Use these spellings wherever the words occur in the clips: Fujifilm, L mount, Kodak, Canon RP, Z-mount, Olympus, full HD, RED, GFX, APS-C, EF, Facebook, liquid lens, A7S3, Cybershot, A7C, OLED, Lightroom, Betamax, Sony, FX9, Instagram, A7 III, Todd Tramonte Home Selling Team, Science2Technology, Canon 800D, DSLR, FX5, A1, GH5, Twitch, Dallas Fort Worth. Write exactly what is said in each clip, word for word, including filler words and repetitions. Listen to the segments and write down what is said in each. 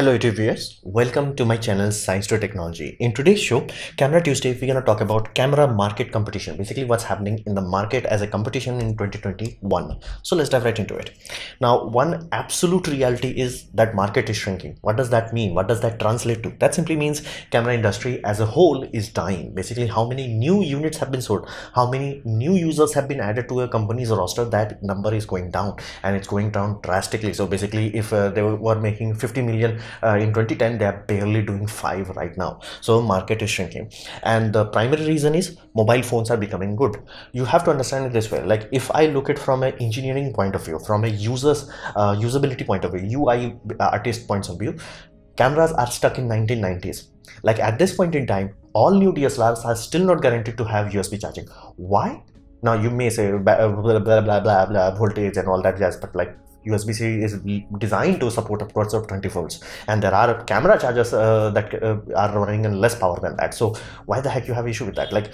Hello YouTube viewers, welcome to my channel Science to Technology. In today's show, Camera Tuesday, we're gonna talk about camera market competition, basically what's happening in the market as a competition in twenty twenty-one. So let's dive right into it. Now, one absolute reality is that market is shrinking. What does that mean? What does that translate to? That simply means camera industry as a whole is dying. Basically, how many new units have been sold, how many new users have been added to a company's roster, that number is going down, and it's going down drastically. So basically, if uh, they were making fifty million Uh, in twenty ten, they are barely doing five right now. So market is shrinking, and the primary reason is mobile phones are becoming good. You have to understand it this way. Like, if I look at from an engineering point of view, from a user's uh, usability point of view, U I artist points of view, cameras are stuck in nineteen nineties. Like, at this point in time, all new D S L Rs are still not guaranteed to have U S B charging. Why? Now you may say blah blah blah blah blah, blah voltage and all that jazz, but like, U S B C is designed to support upwards of twenty volts, and there are camera chargers uh, that uh, are running in less power than that. So why the heck you have issue with that? Like,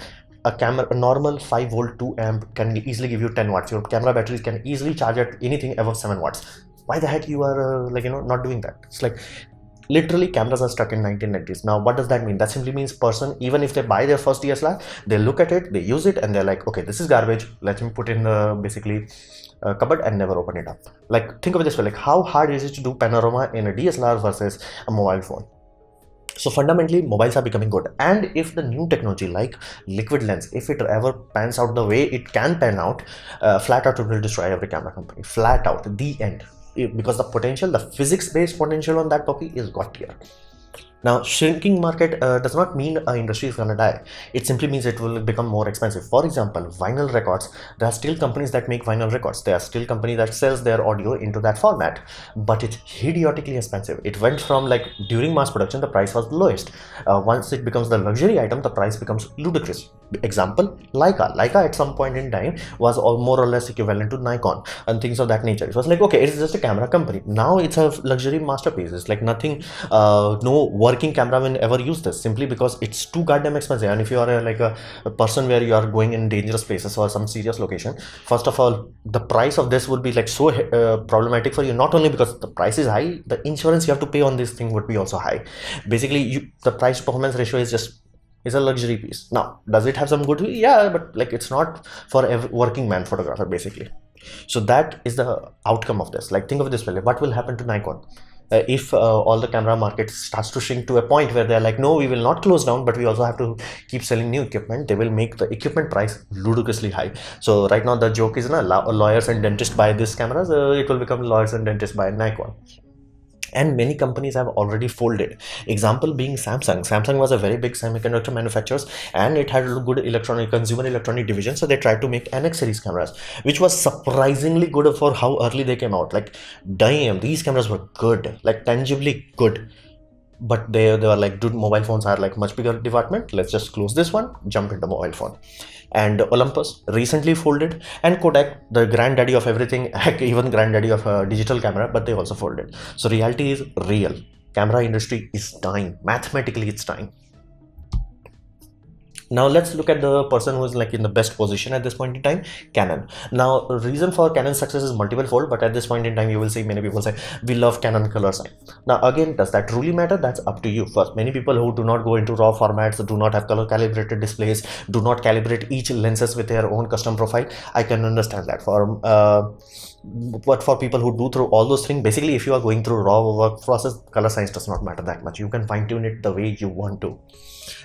a camera, a normal five volt two amp can easily give you ten watts. Your camera batteries can easily charge at anything above seven watts. Why the heck you are uh, like you know not doing that? It's like, literally, cameras are stuck in nineteen nineties. Now, what does that mean? That simply means person, even if they buy their first D S L R, they look at it, they use it, and they're like, okay, this is garbage. Let me put in uh, basically a cupboard and never open it up. Like, think of it this way. Like, how hard is it to do panorama in a D S L R versus a mobile phone? So fundamentally, mobiles are becoming good, and if the new technology like liquid lens, if it ever pans out the way it can pan out, uh, flat out it will destroy every camera company. Flat out, the end. Because the potential, the physics-based potential on that puppy is got here. Now, shrinking market uh, does not mean an industry is gonna die. It simply means it will become more expensive. For example, vinyl records. There are still companies that make vinyl records. There are still companies that sells their audio into that format, but it's idiotically expensive. It went from, like, during mass production, the price was the lowest. Uh, once it becomes the luxury item, the price becomes ludicrous. Example, Leica. Leica at some point in time was all more or less equivalent to Nikon and things of that nature. It was like, okay, it's just a camera company. Now it's a luxury masterpiece. It's like nothing, uh, no work working camera will ever use this, simply because it's too goddamn expensive. And if you are a, like a, a person where you are going in dangerous places or some serious location, first of all, the price of this would be like so uh, problematic for you. Not only because the price is high, the insurance you have to pay on this thing would be also high. Basically, you, the price performance ratio is just is a luxury piece. Now, does it have some good? Yeah, but like, it's not for every working man photographer basically. So that is the outcome of this. Like, think of it this way. What will happen to Nikon? Uh, if uh, all the camera market starts to shrink to a point where they're like, no, we will not close down, but we also have to keep selling new equipment, they will make the equipment price ludicrously high. So right now the joke is, no, lawyers and dentists buy these cameras, uh, it will become lawyers and dentists buy Nikon. And many companies have already folded. Example being Samsung. Samsung was a very big semiconductor manufacturer, and it had a good electronic consumer electronic division. So they tried to make N X series cameras, which was surprisingly good for how early they came out. Like, damn, these cameras were good, like tangibly good. But they, they were like, dude, mobile phones are like much bigger department. Let's just close this one, jump into mobile phone. And Olympus recently folded, and Kodak, the granddaddy of everything, even granddaddy of a digital camera, but they also folded. So reality is real. Camera industry is dying. Mathematically, it's dying. Now let's look at the person who is like in the best position at this point in time, Canon. Now, reason for Canon's success is multiple fold, but at this point in time, you will see many people say, we love Canon color sign. Now again, does that truly matter? That's up to you. First, many people who do not go into RAW formats, do not have color calibrated displays, do not calibrate each lenses with their own custom profile, I can understand that. For uh, But for people who do through all those things, basically, if you are going through raw work process, color science does not matter that much. You can fine tune it the way you want to.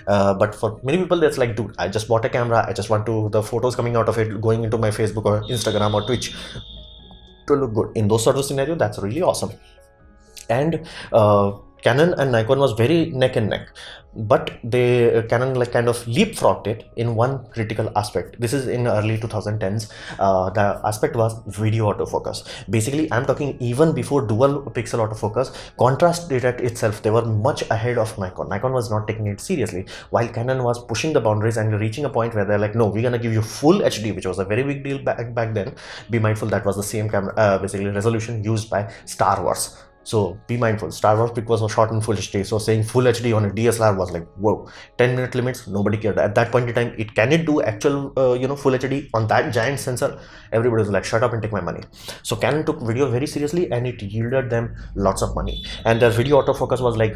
Uh, but for many people, that's like, dude, I just bought a camera. I just want to the photos coming out of it going into my Facebook or Instagram or Twitch to look good. In those sort of scenario, that's really awesome. And uh, Canon and Nikon was very neck and neck, but they uh, Canon like kind of leapfrogged it in one critical aspect. This is in early two thousand tens. Uh, the aspect was video autofocus. Basically, I'm talking even before dual pixel autofocus, contrast did it itself. They were much ahead of Nikon. Nikon was not taking it seriously, while Canon was pushing the boundaries and reaching a point where they're like, no, we're gonna give you full H D, which was a very big deal back back then. Be mindful that was the same camera, uh, basically resolution used by Star Wars. So be mindful, Star Wars pic was shot in full H D, so saying full H D on a D S L R was like, whoa, ten minute limits, nobody cared. At that point in time, it can it do actual, uh, you know, full H D on that giant sensor? Everybody was like, shut up and take my money. So Canon took video very seriously and it yielded them lots of money. And their video autofocus was like,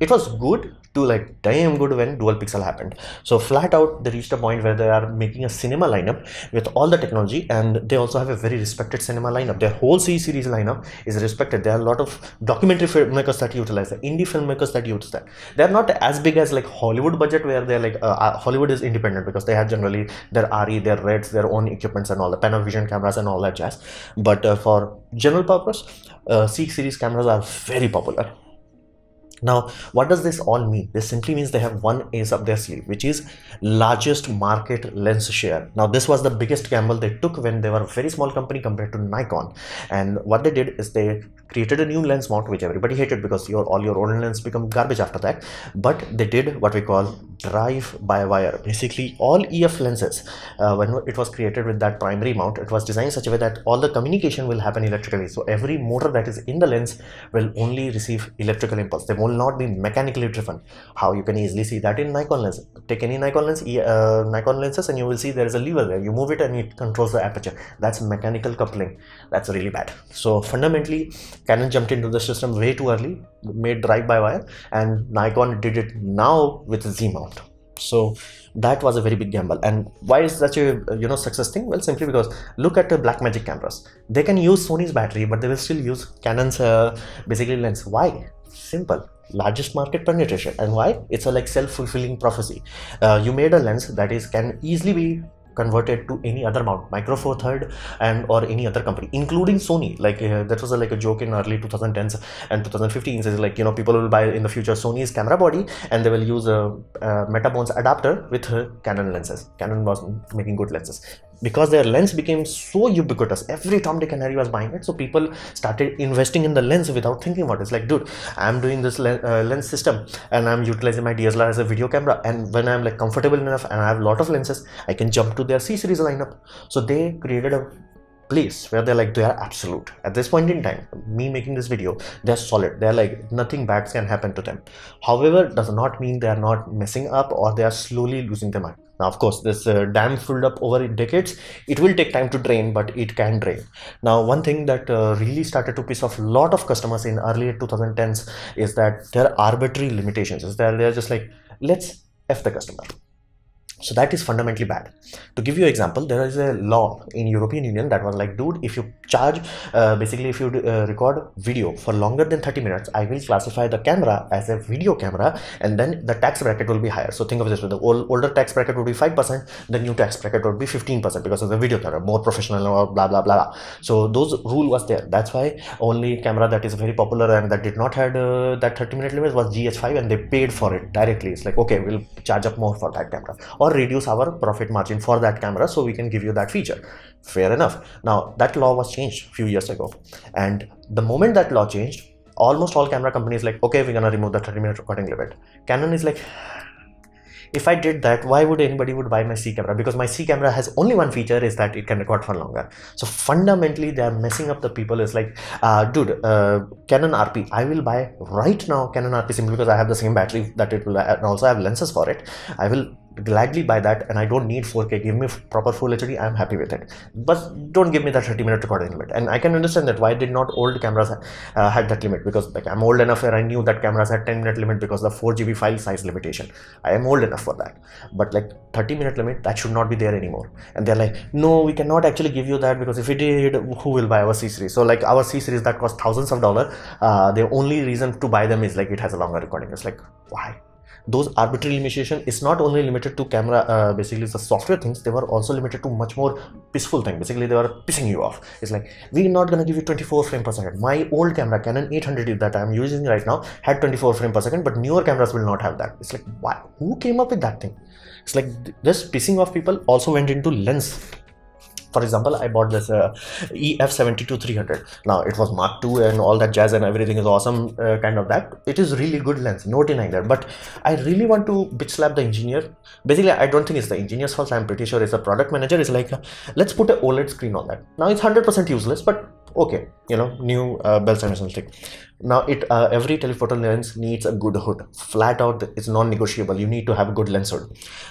it was good to like damn good when dual pixel happened. So flat out, they reached a point where they are making a cinema lineup with all the technology, and they also have a very respected cinema lineup. Their whole C series lineup is respected. There are a lot of documentary filmmakers that utilize that, indie filmmakers that use that. They're not as big as like Hollywood budget, where they're like, uh, Hollywood is independent because they have generally their R E, their REDs, their own equipments and all the Panavision cameras and all that jazz. But uh, for general purpose, uh, C series cameras are very popular. Now, what does this all mean? This simply means they have one ace up their sleeve, which is largest market lens share. Now, this was the biggest gamble they took when they were a very small company compared to Nikon. And what they did is they created a new lens mount, which everybody hated because your, all your old lenses become garbage after that. But they did what we call drive by wire. Basically, all E F lenses, uh, when it was created with that primary mount, it was designed such a way that all the communication will happen electrically. So every motor that is in the lens will only receive electrical impulse. They won't will not be mechanically driven. How you can easily see that in Nikon lens. Take any Nikon lens, uh, Nikon lenses, and you will see there is a lever there. You move it and it controls the aperture. That's mechanical coupling. That's really bad. So fundamentally, Canon jumped into the system way too early, made drive by wire, and Nikon did it now with Z-mount. So that was a very big gamble. And why is such a, you know, success thing? Well, simply because look at the Blackmagic cameras. They can use Sony's battery, but they will still use Canon's uh, basically lens. Why? Simple. Largest market penetration. And why? It's a like self-fulfilling prophecy. Uh, you made a lens that is can easily be converted to any other mount, Micro Four Thirds and or any other company, including Sony. Like uh, that was a, like a joke in early two thousand tens and two thousand fifteens. Is like, you know, people will buy in the future Sony's camera body and they will use a, a Metabones adapter with uh, Canon lenses. Canon was making good lenses. Because their lens became so ubiquitous, every Tom, Dick and Harry was buying it, so people started investing in the lens without thinking about it. It's like, dude, I'm doing this le uh, lens system and I'm utilizing my D S L R as a video camera, and when I'm like comfortable enough and I have a lot of lenses, I can jump to their C series lineup. So they created a place where they're like, they are absolute. At this point in time, me making this video, they're solid. They're like, nothing bad can happen to them. However, does not mean they are not messing up or they are slowly losing their mind. Now, of course, this uh, dam filled up over decades, it will take time to drain, but it can drain. Now, one thing that uh, really started to piss off a lot of customers in early twenty tens is that there are arbitrary limitations. Is that they're just like, let's F the customer. So that is fundamentally bad. To give you an example, there is a law in European Union that was like, dude, if you charge, uh, basically if you uh, record video for longer than thirty minutes, I will classify the camera as a video camera, and then the tax bracket will be higher. So think of this way, the old, older tax bracket would be five percent, the new tax bracket would be fifteen percent because of the video camera, more professional or blah, blah, blah. So those rule was there. That's why only camera that is very popular and that did not have uh, that thirty minute limit was G H five, and they paid for it directly. It's like, okay, we'll charge up more for that camera, or reduce our profit margin for that camera so we can give you that feature. Fair enough. Now that law was changed a few years ago, and the moment that law changed, almost all camera companies like, okay, we're gonna remove the thirty minute recording limit. Canon is like, if I did that, why would anybody would buy my C camera? Because my C camera has only one feature, is that it can record for longer. So fundamentally, they are messing up the people. It's like, uh, dude, uh, Canon R P, I will buy right now Canon R P simply because I have the same battery that it will, and also I have lenses for it. I will gladly buy that, and I don't need four K. Give me proper full H D, I'm happy with it. But don't give me that thirty minute recording limit. And I can understand that why did not old cameras uh, had that limit, because like I'm old enough where I knew that cameras had ten minute limit because of the four G B file size limitation. I am old enough for that. But like thirty minute limit, that should not be there anymore. And they're like, no, we cannot actually give you that because if we did, who will buy our C series? So like our C series that costs thousands of dollars, uh, the only reason to buy them is like it has a longer recording. It's like, why? Those arbitrary limitation is not only limited to camera, uh, basically the software things, they were also limited to much more peaceful thing. Basically, they were pissing you off. It's like, we're not going to give you twenty-four frames per second. My old camera, Canon eight hundred D that I'm using right now, had twenty-four frames per second, but newer cameras will not have that. It's like, why? Who came up with that thing? It's like, this pissing off people also went into lens For example, I bought this uh, E F seventy-two three hundred. Now it was Mark two and all that jazz and everything is awesome, uh, kind of that. It is really good lens, no denying that. But I really want to bitch slap the engineer. Basically, I don't think it's the engineer's fault. I'm pretty sure it's the product manager. It's like, uh, let's put an OLED screen on that. Now it's one hundred percent useless, but okay, you know, new uh, Bell Samsung stick. Now it uh, every telephoto lens needs a good hood. Flat out, it's non-negotiable. You need to have a good lens hood.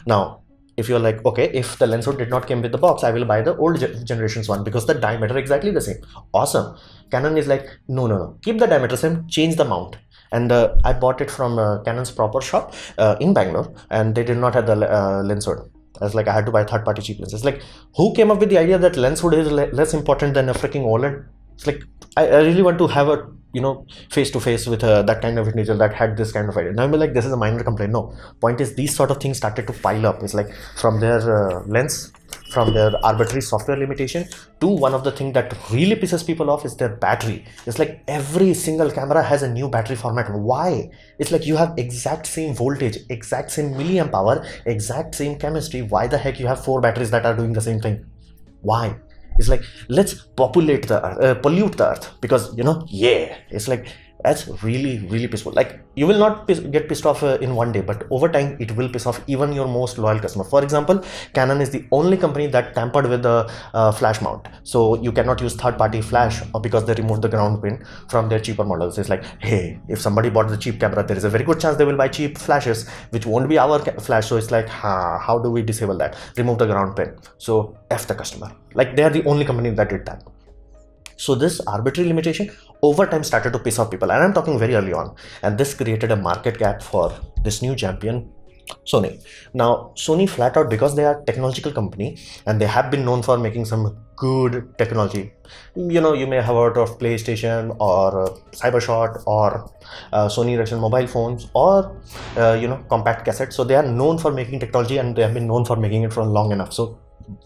Now, if you're like, okay, if the lens hood did not come with the box, I will buy the old generations one because the diameter exactly the same. Awesome. Canon is like, no, no, no. Keep the diameter same, change the mount. And uh, I bought it from uh, Canon's proper shop uh, in Bangalore, and they did not have the uh, lens hood. I was like, I had to buy third-party cheap lenses. Like, who came up with the idea that lens hood is le less important than a freaking OLED? It's like, I, I really want to have a, you know, face-to-face with uh, that kind of individual that had this kind of idea. Now I'm like, this is a minor complaint. No, point is, these sort of things started to pile up. It's like, from their uh, lens, from their arbitrary software limitation, to one of the things that really pisses people off is their battery. It's like, every single camera has a new battery format. Why? It's like, you have exact same voltage, exact same milliamp hour, exact same chemistry. Why the heck you have four batteries that are doing the same thing? Why? It's like, let's populate the earth, uh, pollute the earth, because, you know, yeah, it's like, that's really, really pissful. Like, you will not piss, get pissed off uh, in one day, but over time, it will piss off even your most loyal customer. For example, Canon is the only company that tampered with the uh, flash mount. So you cannot use third-party flash because they removed the ground pin from their cheaper models. It's like, hey, if somebody bought the cheap camera, there is a very good chance they will buy cheap flashes, which won't be our flash. So it's like, huh, how do we disable that? Remove the ground pin. So F the customer. Like, they are the only company that did that. So this arbitrary limitation over time started to piss off people, and I'm talking very early on, and this created a market gap for this new champion, Sony. Now Sony flat out, because they are a technological company and they have been known for making some good technology. You know, you may have heard of PlayStation or uh, Cybershot or uh, Sony Russian mobile phones or uh, you know, compact cassettes. So they are known for making technology, and they have been known for making it for long enough. So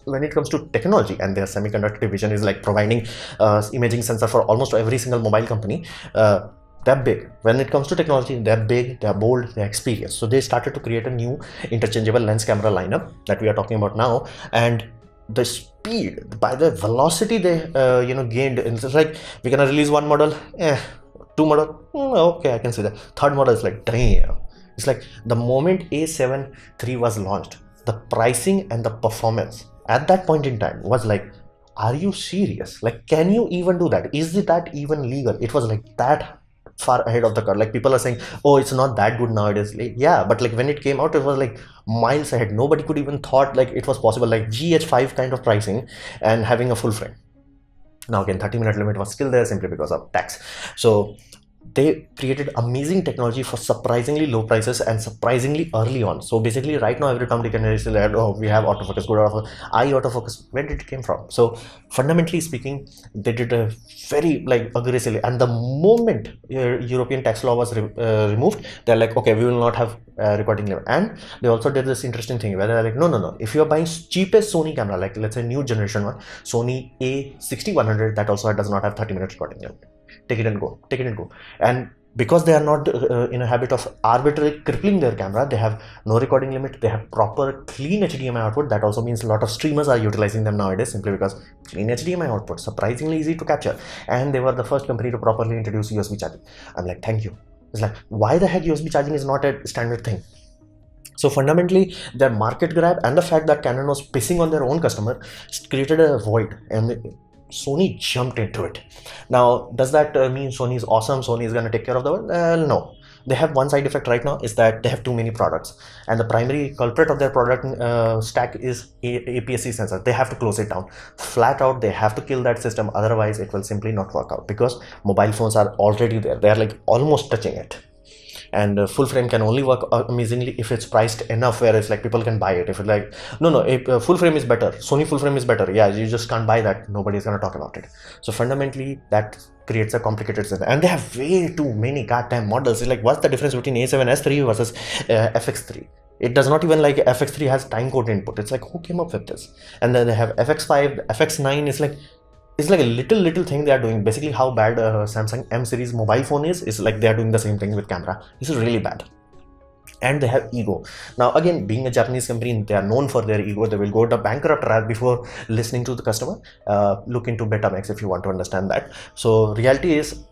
when it comes to technology, and their semiconductor division is like providing uh, imaging sensor for almost every single mobile company, uh, they're big. When it comes to technology, they're big, they're bold, they're experienced. So they started to create a new interchangeable lens camera lineup that we are talking about now. And the speed, by the velocity they uh, you know, gained, it's like, we're gonna release one model, eh, two model, mm, okay, I can see that. Third model is like, damn. It's like, the moment A seven three was launched, the pricing and the performance at that point in time was like, are you serious? Like, can you even do that? Is that even legal? It was like that far ahead of the curve. Like, people are saying, oh, it's not that good nowadays. Like, yeah, but like, when it came out, it was like miles ahead. Nobody could even thought like it was possible, like G H five kind of pricing and having a full frame. Now again, thirty minute limit was still there simply because of tax. So they created amazing technology for surprisingly low prices and surprisingly early on. So basically, right now, every company can say, oh, we have autofocus, good autofocus. I autofocus, where did it came from? So fundamentally speaking, they did a very like aggressively. And the moment uh, European tax law was re uh, removed, they're like, okay, we will not have uh, recording limit. And they also did this interesting thing where they're like, no, no, no. If you're buying cheapest Sony camera, like let's say new generation one, Sony A sixty-one hundred, that also does not have thirty minute recording limit. Take it and go, take it and go. And because they are not uh, in a habit of arbitrarily crippling their camera, they have no recording limit, they have proper clean H D M I output. That also means a lot of streamers are utilizing them nowadays simply because clean H D M I output, surprisingly easy to capture. And they were the first company to properly introduce U S B charging. I'm like, thank you. It's like, why the heck U S B charging is not a standard thing? So fundamentally, their market grab and the fact that Canon was pissing on their own customer created a void, and they, Sony jumped into it. Now, does that uh, mean Sony is awesome? Sony is going to take care of the world? Uh, no. They have one side effect right now, is that they have too many products. And the primary culprit of their product uh, stack is A P S C sensor. They have to close it down. Flat out, they have to kill that system. Otherwise, it will simply not work out, because mobile phones are already there. They are like almost touching it. And uh, full frame can only work amazingly if it's priced enough where it's like people can buy it. If it's like, no, no, if, uh, full frame is better, Sony full frame is better, yeah, you just can't buy that, nobody's gonna talk about it. So fundamentally, that creates a complicated system. And they have way too many goddamn models. It's like, what's the difference between A seven S three versus uh, F X three? It does not even, like, F X three has time code input. It's like, who came up with this? And then they have F X five, F X nine. It's like, it's like a little, little thing they are doing. Basically, how bad uh, Samsung M series mobile phone is, is like they are doing the same thing with camera. This is really bad. and they have ego. Now again, being a Japanese company, they are known for their ego. They will go to bankrupt route before listening to the customer. Uh, look into Betamax if you want to understand that. So reality is,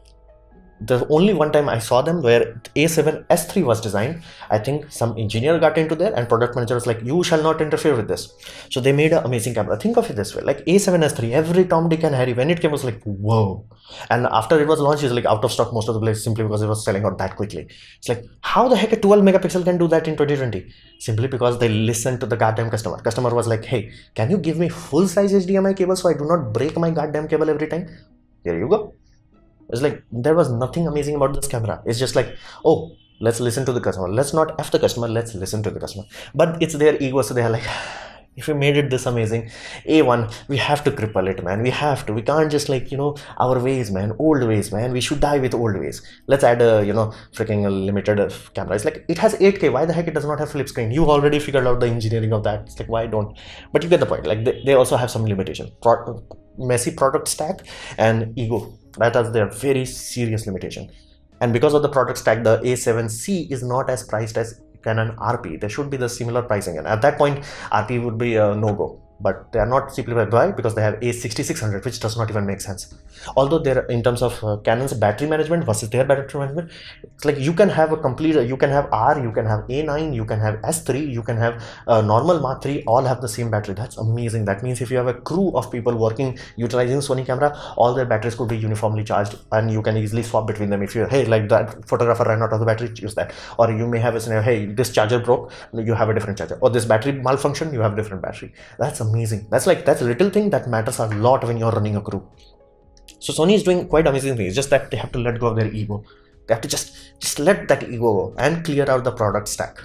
the only one time I saw them where A seven S three was designed, I think some engineer got into there and product manager was like, you shall not interfere with this. So they made an amazing camera. Think of it this way, like A seven S three, every Tom, Dick and Harry, when it came was like, whoa. And after it was launched, it was like out of stock most of the place simply because it was selling out that quickly. It's like, how the heck a twelve megapixel can do that in twenty twenty? Simply because they listened to the goddamn customer. Customer was like, hey, can you give me full size H D M I cable so I do not break my goddamn cable every time? Here you go. It's like, there was nothing amazing about this camera. It's just like, oh, let's listen to the customer. Let's not F the customer, let's listen to the customer. But it's their ego, so they are like, if we made it this amazing, A one, we have to cripple it, man. We have to. We can't just like, you know, our ways, man, old ways, man. We should die with old ways. Let's add a, you know, freaking limited camera. It's like, it has eight K. Why the heck it does not have flip screen? You already figured out the engineering of that. It's like, why don't? But you get the point. Like, they, they also have some limitation. Pro messy product stack and ego. That is their very serious limitation. And because of the product stack, the A seven C is not as priced as Canon R P. There should be the similar pricing, and at that point R P would be a no-go. But they are not simply by because they have A sixty-six hundred, which does not even make sense. Although they're in terms of uh, Canon's battery management versus their battery management, it's like you can have a complete, you can have R, you can have A nine, you can have S three, you can have uh, normal Mark three, all have the same battery. That's amazing. That means if you have a crew of people working, utilizing Sony camera, all their batteries could be uniformly charged and you can easily swap between them. If you're, hey, like that photographer ran out of the battery, use that. Or you may have a scenario, hey, this charger broke, you have a different charger. Or this battery malfunctioned, you have a different battery. That's amazing. Amazing. That's like, that's a little thing that matters a lot when you're running a crew. So Sony is doing quite amazing things, just that they have to let go of their ego. They have to just just let that ego go and clear out the product stack.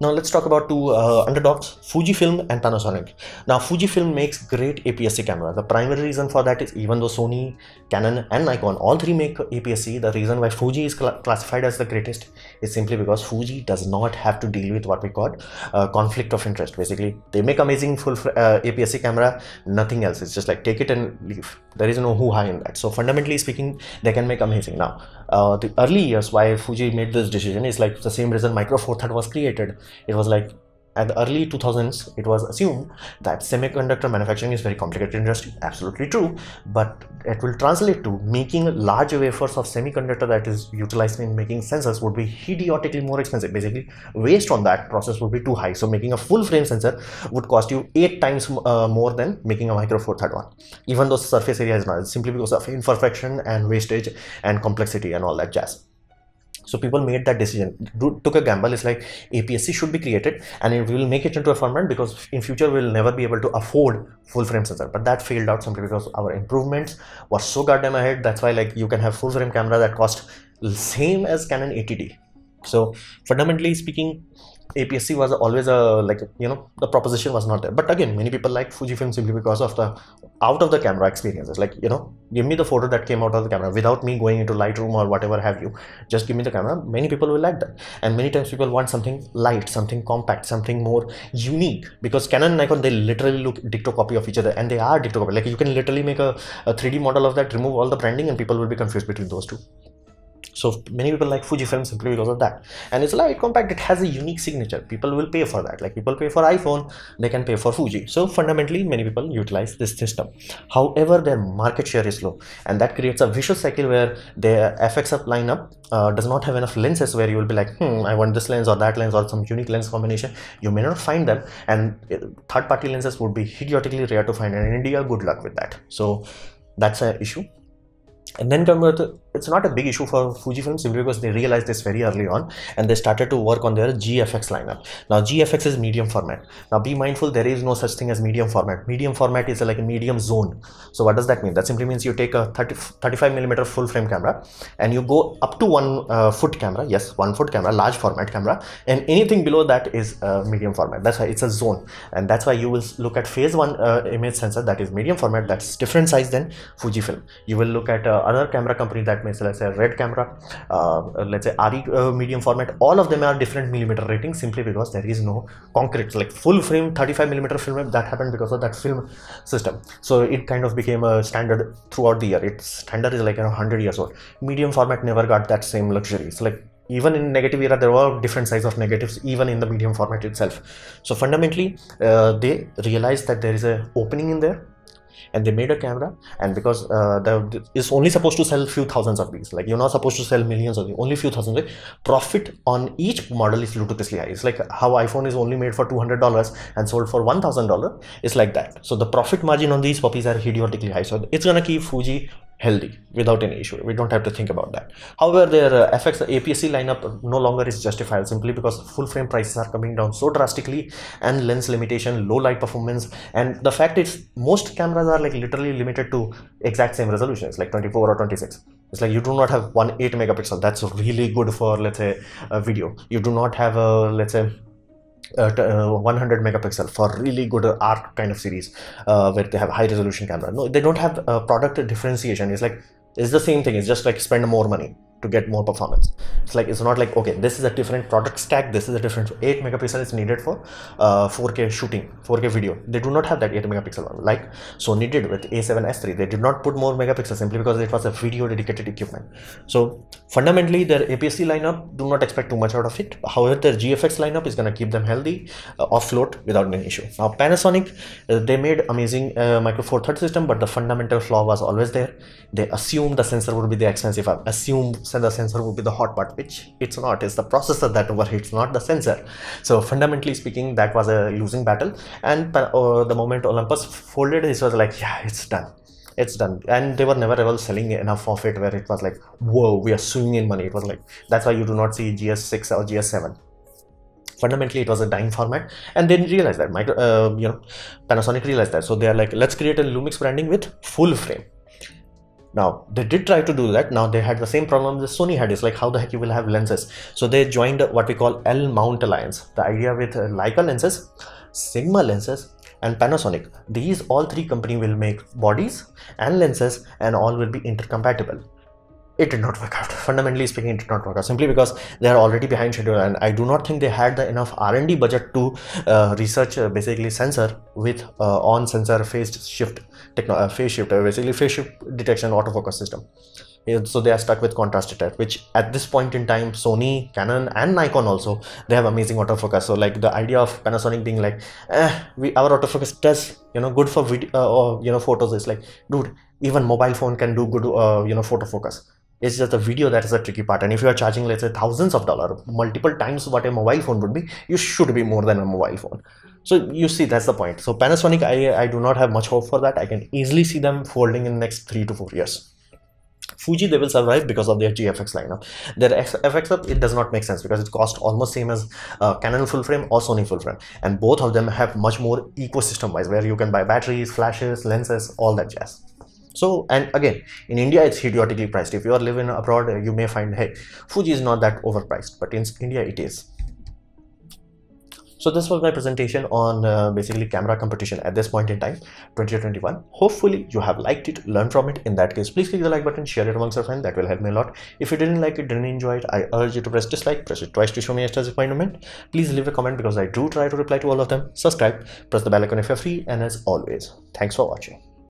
Now let's talk about two uh, underdogs, Fujifilm and Panasonic. Now Fujifilm makes great A P S C camera. The primary reason for that is, even though Sony, Canon and Nikon, all three make A P S C, the reason why Fuji is cl classified as the greatest is simply because Fuji does not have to deal with what we call uh, conflict of interest. Basically, they make amazing full uh, A P S C camera, nothing else. It's just like, take it and leave. There is no hoo-ha in that. So fundamentally speaking, they can make amazing. Now, uh, the early years why Fuji made this decision is like the same reason Micro Four Thirds was created. It was like, at the early two thousands, it was assumed that semiconductor manufacturing is very complicated industry. Absolutely true, but it will translate to making large wafers of semiconductor that is utilized in making sensors would be idiotically more expensive. Basically, waste on that process would be too high. So making a full frame sensor would cost you eight times uh, more than making a Micro Four Thirds one, even though surface area is not, simply because of imperfection and wastage and complexity and all that jazz. So people made that decision, do, took a gamble. It's like A P S C should be created and it will make it into a format, because in future we will never be able to afford full frame sensor. But that failed out simply because our improvements were so goddamn ahead. That's why like you can have full frame camera that cost same as Canon eighty D. So fundamentally speaking, A P S C was always a, like, you know, the proposition was not there. But again, many people like Fujifilm simply because of the out of the camera experiences. Like, you know, give me the photo that came out of the camera without me going into Lightroom or whatever have you. Just give me the camera. Many people will like that. And many times people want something light, something compact, something more unique. Because Canon and Nikon, they literally look dicto copy of each other, and they are dicto copy. Like, you can literally make a, a three D model of that, remove all the branding, and people will be confused between those two. So many people like Fujifilm simply because of that. And it's light, compact, it has a unique signature. People will pay for that. Like people pay for iPhone, they can pay for Fuji. So fundamentally, many people utilize this system. However, their market share is low, and that creates a vicious cycle where their F X lineup uh, does not have enough lenses, where you will be like, hmm, I want this lens or that lens or some unique lens combination. You may not find them, and third-party lenses would be idiotically rare to find. And in India, good luck with that. So that's an issue. And then it's not a big issue for Fujifilm simply because they realized this very early on, and they started to work on their G F X lineup. Now G F X is medium format. Now be mindful, there is no such thing as medium format. Medium format is like a medium zone. So what does that mean? That simply means you take a thirty, thirty-five millimeter full frame camera and you go up to one uh, foot camera. Yes, one foot camera, large format camera, and anything below that is uh, medium format. That's why it's a zone, and that's why you will look at phase one uh, image sensor that is medium format. That's different size than Fujifilm. You will look at uh, other camera company that makes, let's say, red camera, uh, let's say R E uh, medium format. All of them are different millimeter rating simply because there is no concrete, like full frame thirty-five millimeter film that happened because of that film system. So it kind of became a standard throughout the year. Its standard is like, you know, one hundred years old. Medium format never got that same luxury. It's like Even in negative era, there were different sizes of negatives, even in the medium format itself. So fundamentally, uh, they realized that there is an opening in there, and they made a camera. And because uh, the, it's only supposed to sell few thousands of these, like you're not supposed to sell millions of these, only few thousands of these. Profit on each model is ludicrously high. It's like how iPhone is only made for two hundred dollars and sold for one thousand dollars. It's like that. So the profit margin on these puppies are idiotically high. So it's gonna keep Fuji healthy without any issue. We don't have to think about that. However, their uh, F X A P S C lineup no longer is justified, simply because full frame prices are coming down so drastically, and lens limitation, low light performance, and the fact is most cameras are like literally limited to exact same resolution. It's like twenty-four or twenty-six. It's like you do not have one eight megapixel. That's really good for, let's say, a video. You do not have a, let's say, Uh, uh, one hundred megapixel for really good uh, art kind of series, uh, where they have high resolution camera. No, they don't have uh, product differentiation. It's like, it's the same thing. It's just like spend more money to get more performance. It's like, it's not like, okay, this is a different product stack. This is a different eight megapixel is needed for uh, four K shooting, four K video. They do not have that eight megapixel one, like Sony did with A seven S three. They did not put more megapixels simply because it was a video dedicated equipment. So fundamentally, their A P S C lineup, do not expect too much out of it. However, their G F X lineup is going to keep them healthy, uh, offload without any issue. Now Panasonic, uh, they made amazing uh, Micro Four Thirds system, but the fundamental flaw was always there. They assumed the sensor would be the expensive. Assumed So the sensor would be the hot part, which it's not. It's the processor that overheats, not the sensor. So fundamentally speaking, that was a losing battle. And uh, the moment Olympus folded, it was like, yeah, it's done. It's done. And they were never ever selling enough of it where it was like, whoa, we are suing in money. It was like, that's why you do not see G H six or G H seven. Fundamentally, it was a dying format, and they didn't realize that. Micro, uh, you know, Panasonic realized that. So they are like, let's create a Lumix branding with full frame. Now, they did try to do that. Now, they had the same problem that Sony had. It's like, how the heck you will have lenses? So they joined what we call L-mount alliance. The idea with Leica lenses, Sigma lenses, and Panasonic. These all three companies will make bodies and lenses, and all will be intercompatible. It did not work out. Fundamentally speaking, it did not work out, simply because they are already behind schedule, and I do not think they had the enough R and D budget to uh, research uh, basically sensor with uh, on sensor phase shift techno uh, phase shift uh, basically phase shift detection autofocus system. So they are stuck with contrast detect, which at this point in time, Sony, Canon, and Nikon also, they have amazing autofocus. So like the idea of Panasonic being like, eh, we our autofocus does, you know, good for video uh, or you know photos. It's like, dude, even mobile phone can do good uh, you know photo focus. It's just the video that is a tricky part. And if you are charging, let's say, thousands of dollars, multiple times what a mobile phone would be, you should be more than a mobile phone. So you see, that's the point. So Panasonic, I, I do not have much hope for that. I can easily see them folding in the next three to four years. Fuji, they will survive because of their G F X lineup. Their F X up, it does not make sense because it costs almost same as uh, Canon full frame or Sony full frame, and both of them have much more ecosystem wise, where you can buy batteries, flashes, lenses, all that jazz. So, and again, in India, it's idiotically priced. If you are living abroad, you may find, hey, Fuji is not that overpriced, but in India, it is. So this was my presentation on uh, basically camera competition at this point in time, twenty twenty-one. Hopefully you have liked it, learned from it. In that case, please click the like button, share it amongst your friends. That will help me a lot. If you didn't like it, didn't enjoy it, I urge you to press dislike, press it twice to show me a disappointment. Please leave a comment because I do try to reply to all of them. Subscribe, press the bell icon if you're free. And as always, thanks for watching.